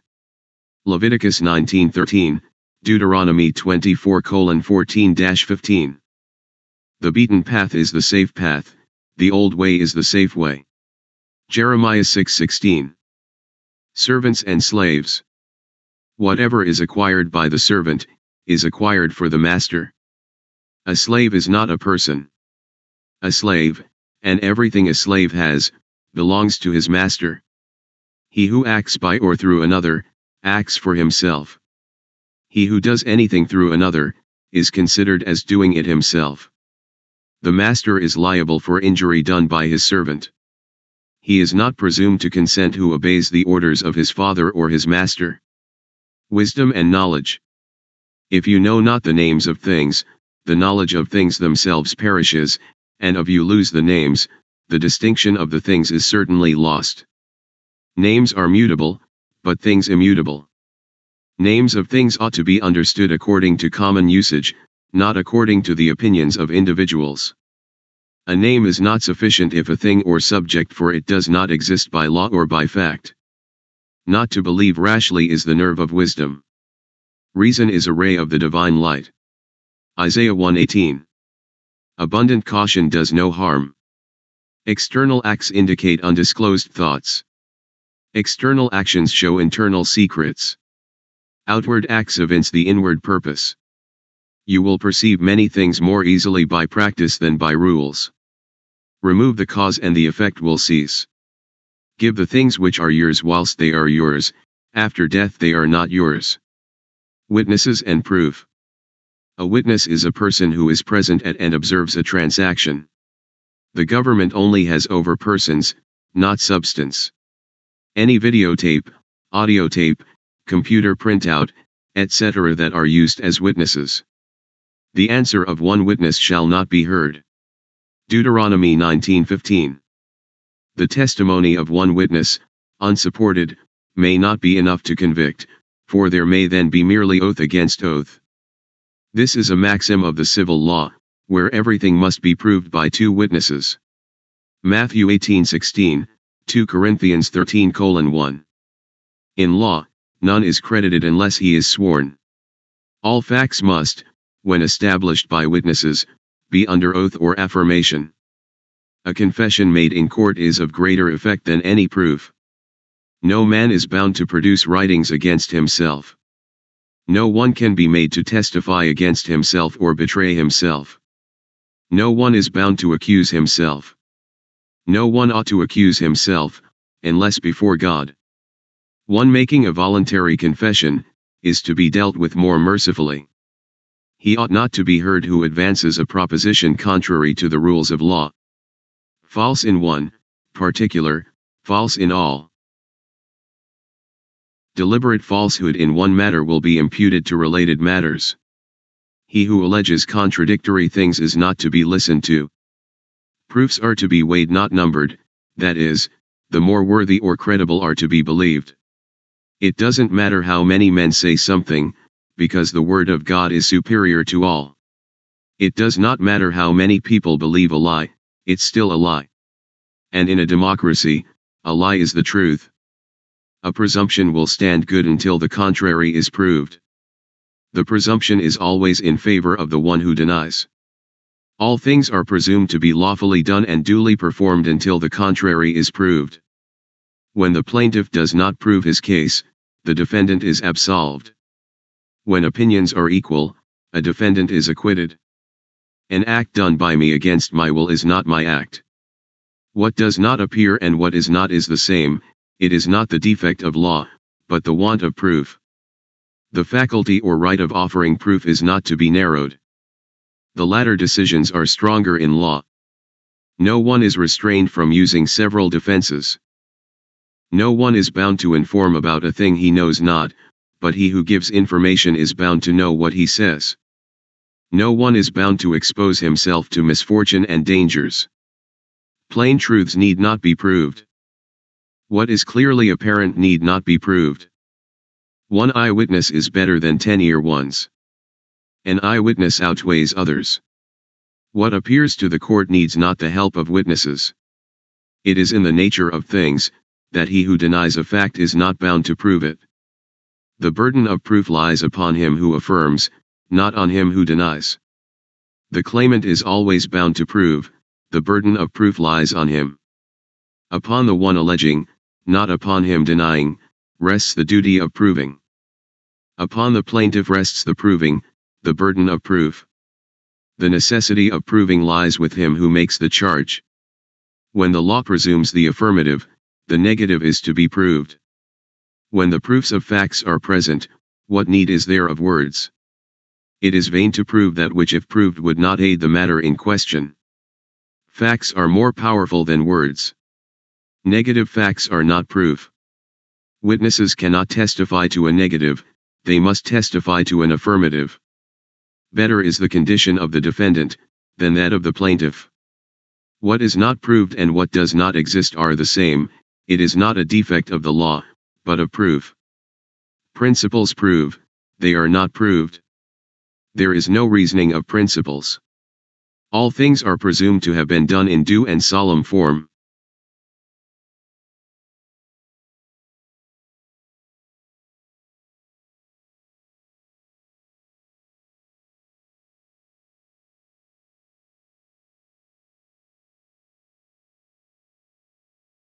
Leviticus nineteen thirteen, Deuteronomy twenty-four colon fourteen dash fifteen. The beaten path is the safe path, the old way is the safe way. Jeremiah six sixteen. Servants and slaves. Whatever is acquired by the servant, is acquired for the master. A slave is not a person. A slave, and everything a slave has, belongs to his master. He who acts by or through another, acts for himself. He who does anything through another, is considered as doing it himself. The master is liable for injury done by his servant. He is not presumed to consent who obeys the orders of his father or his master. Wisdom and knowledge. If you know not the names of things, the knowledge of things themselves perishes, and of you lose the names, the distinction of the things is certainly lost. Names are mutable, but things immutable. Names of things ought to be understood according to common usage, not according to the opinions of individuals. A name is not sufficient if a thing or subject for it does not exist by law or by fact. Not to believe rashly is the nerve of wisdom. Reason is a ray of the divine light. Isaiah one eighteen. Abundant caution does no harm. External acts indicate undisclosed thoughts. External actions show internal secrets. Outward acts evince the inward purpose. You will perceive many things more easily by practice than by rules. Remove the cause and the effect will cease. Give the things which are yours whilst they are yours, after death they are not yours. Witnesses and proof. A witness is a person who is present at and observes a transaction. The government only has over persons, not substance. Any videotape, audio tape, computer printout, et cetera that are used as witnesses. The answer of one witness shall not be heard. Deuteronomy nineteen fifteen. The testimony of one witness, unsupported, may not be enough to convict, for there may then be merely oath against oath. This is a maxim of the civil law, where everything must be proved by two witnesses. Matthew eighteen sixteen, two Corinthians thirteen colon one. In law, none is credited unless he is sworn. All facts must, when established by witnesses, be under oath or affirmation. A confession made in court is of greater effect than any proof. No man is bound to produce writings against himself. No one can be made to testify against himself or betray himself. No one is bound to accuse himself. No one ought to accuse himself, unless before God. One making a voluntary confession is to be dealt with more mercifully. He ought not to be heard who advances a proposition contrary to the rules of law. False in one particular, false in all. Deliberate falsehood in one matter will be imputed to related matters. He who alleges contradictory things is not to be listened to. Proofs are to be weighed, not numbered, that is, the more worthy or credible are to be believed. It doesn't matter how many men say something, because the word of God is superior to all. It does not matter how many people believe a lie, it's still a lie. And in a democracy, a lie is the truth. A presumption will stand good until the contrary is proved. The presumption is always in favor of the one who denies. All things are presumed to be lawfully done and duly performed until the contrary is proved. When the plaintiff does not prove his case, the defendant is absolved. When opinions are equal, a defendant is acquitted. An act done by me against my will is not my act. What does not appear and what is not is the same, it is not the defect of law, but the want of proof. The faculty or right of offering proof is not to be narrowed. The latter decisions are stronger in law. No one is restrained from using several defenses. No one is bound to inform about a thing he knows not, but he who gives information is bound to know what he says. No one is bound to expose himself to misfortune and dangers. Plain truths need not be proved. What is clearly apparent need not be proved. One eyewitness is better than ten ear ones. An eyewitness outweighs others. What appears to the court needs not the help of witnesses. It is in the nature of things that he who denies a fact is not bound to prove it. The burden of proof lies upon him who affirms, not on him who denies. The claimant is always bound to prove, the burden of proof lies on him. Upon the one alleging, not upon him denying, rests the duty of proving. Upon the plaintiff rests the proving, the burden of proof. The necessity of proving lies with him who makes the charge. When the law presumes the affirmative, the negative is to be proved. When the proofs of facts are present, what need is there of words? It is vain to prove that which if proved would not aid the matter in question. Facts are more powerful than words. Negative facts are not proof. Witnesses cannot testify to a negative, they must testify to an affirmative. better is the condition of the defendant than that of the plaintiff. What is not proved and what does not exist are the same. It is not a defect of the law, but of proof. Principles prove, they are not proved. There is no reasoning of principles. All things are presumed to have been done in due and solemn form.